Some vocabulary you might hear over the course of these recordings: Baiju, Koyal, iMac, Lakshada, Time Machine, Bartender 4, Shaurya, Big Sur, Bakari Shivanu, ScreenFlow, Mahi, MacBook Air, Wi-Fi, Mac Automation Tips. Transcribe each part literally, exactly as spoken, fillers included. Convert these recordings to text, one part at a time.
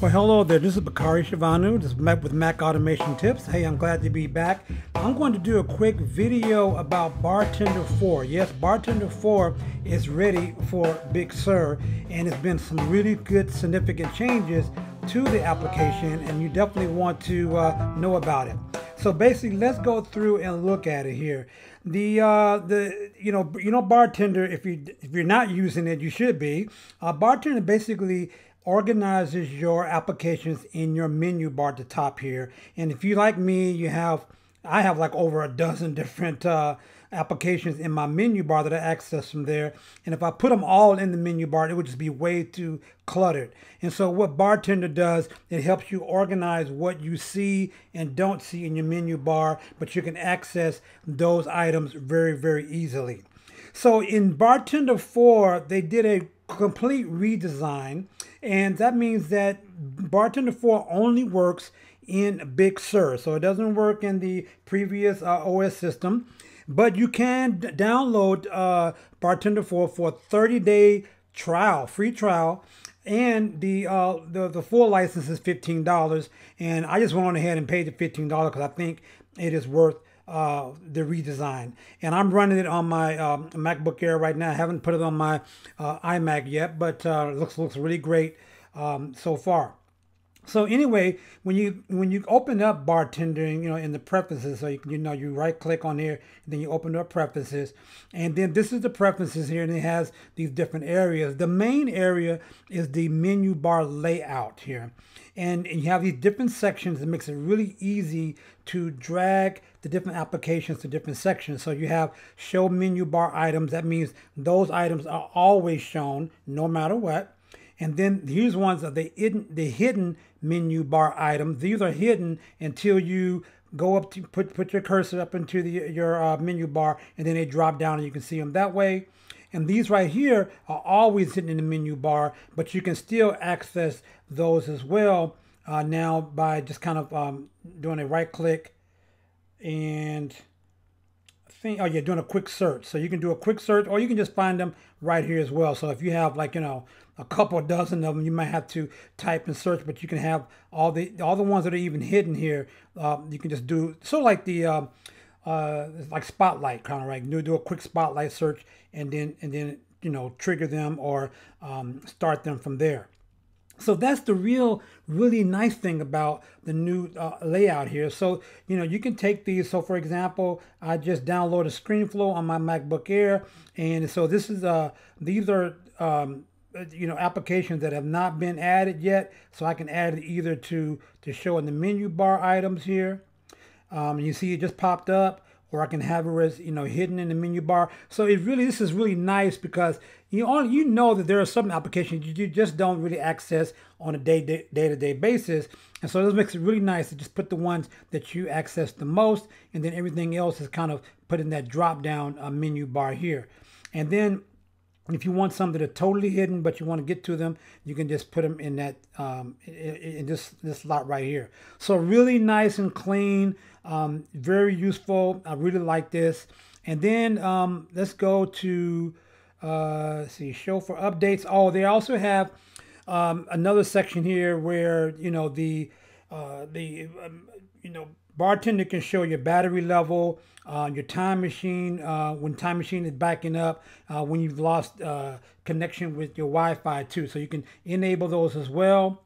Well, hello there, this is Bakari Shivanu, this is Mac with Mac Automation Tips. Hey, I'm glad to be back. I'm going to do a quick video about Bartender four. Yes, Bartender four is ready for Big Sur, and it's been some really good significant changes to the application, and you definitely want to uh, know about it. So basically, let's go through and look at it here. The uh, the you know you know Bartender, if you if you're not using it, you should be. Uh, Bartender basically organizes your applications in your menu bar at the top here. And if you like me, you have, I have like over a dozen different uh, applications in my menu bar that I access from there. And if I put them all in the menu bar, it would just be way too cluttered. And so what Bartender does, it helps you organize what you see and don't see in your menu bar, but you can access those items very, very easily. So in Bartender four, they did a complete redesign, and that means that Bartender four only works in Big Sur, so it doesn't work in the previous uh, O S system. But you can download uh, Bartender four for a thirty day trial, free trial, and the uh, the the full license is fifteen dollars. And I just went on ahead and paid the fifteen dollars because I think it is worth Uh, the redesign. And I'm running it on my uh, MacBook Air right now. I haven't put it on my uh, iMac yet, but uh, it looks looks really great um, so far. So anyway, when you when you open up Bartender, you know, in the preferences, so you, you know, you right click on here, and then you open up preferences, and then this is the preferences here, and it has these different areas. The main area is the menu bar layout here, and, and you have these different sections. It makes it really easy to drag the different applications to different sections. So you have show menu bar items. That means those items are always shown no matter what. And then here's ones of the hidden, the hidden menu bar items. These are hidden until you go up to put, put your cursor up into the, your uh, menu bar, and then they drop down and you can see them that way. And these right here are always hidden in the menu bar, but you can still access those as well uh, now by just kind of um, doing a right click and think, oh yeah, doing a quick search. So you can do a quick search, or you can just find them right here as well. So if you have like, you know, a couple dozen of them, you might have to type and search, but you can have all the all the ones that are even hidden here. Uh, you can just do so like the uh, uh, like spotlight kind of, right? Do do a quick spotlight search, and then and then you know, trigger them or um, start them from there. So that's the real, really nice thing about the new uh, layout here. So, you know, you can take these. So, for example, I just downloaded ScreenFlow on my MacBook Air. And so this is, uh, these are, um, you know, applications that have not been added yet. So I can add it either to, to show in the menu bar items here. Um, you see it just popped up. Or I can have it as, you know, hidden in the menu bar. So it really, this is really nice because you only, you know that there are some applications you just don't really access on a day, day, day to day basis. And so this makes it really nice to just put the ones that you access the most, and then everything else is kind of put in that drop down uh, menu bar here. And then if you want some that are totally hidden, but you want to get to them, you can just put them in that um, in this this slot right here. So really nice and clean, um, very useful. I really like this. And then um, let's go to uh, let's see, show for updates. Oh, they also have um, another section here where you know the uh, the um, you know. Bartender can show your battery level, uh, your time machine, uh, when time machine is backing up, uh, when you've lost uh, connection with your Wi-Fi too. So you can enable those as well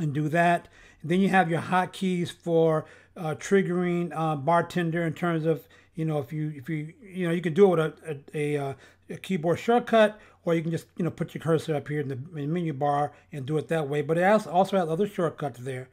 and do that. And then you have your hotkeys for uh, triggering uh, Bartender in terms of, you know, if you, if you, you know, you can do it with a, a, a, a keyboard shortcut, or you can just, you know, put your cursor up here in the, in the menu bar and do it that way. But it also has other shortcuts there.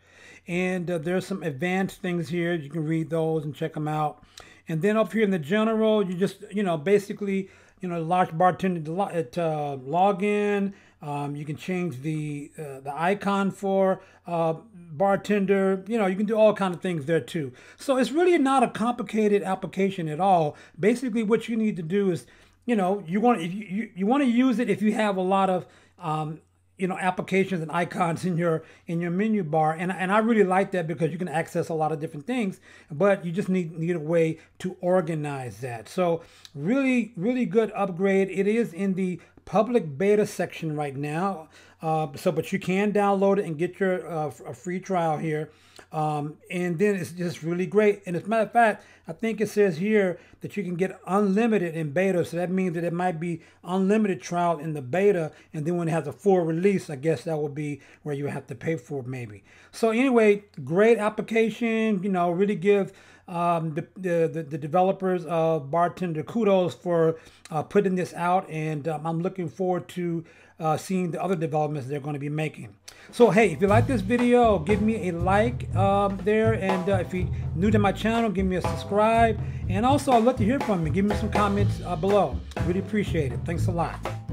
And uh, there's some advanced things here. You can read those and check them out. And then up here in the general, you just, you know, basically, you know, launch Bartender to log, at, uh, login. Um, you can change the uh, the icon for uh, Bartender. You know, you can do all kinds of things there too. So it's really not a complicated application at all. Basically, what you need to do is, you know, you want if you, you, you want to use it if you have a lot of um, you know, applications and icons in your in your menu bar, and and I really like that because you can access a lot of different things, but you just need need a way to organize that. So really, really good upgrade. It is in the public beta section right now. Uh, so, but you can download it and get your uh, a free trial here. Um, and then it's just really great. And as a matter of fact, I think it says here that you can get unlimited in beta. So that means that it might be unlimited trial in the beta. And then when it has a full release, I guess that will be where you have to pay for it maybe. So anyway, great application, you know, really give um, the, the, the developers of Bartender kudos for uh, putting this out. And um, I'm looking forward to Uh, seeing the other developments they're going to be making. So hey, if you like this video, give me a like um, there, and uh, if you're new to my channel, give me a subscribe, and also I'd love to hear from you. Give me some comments uh, below. Really appreciate it. Thanks a lot.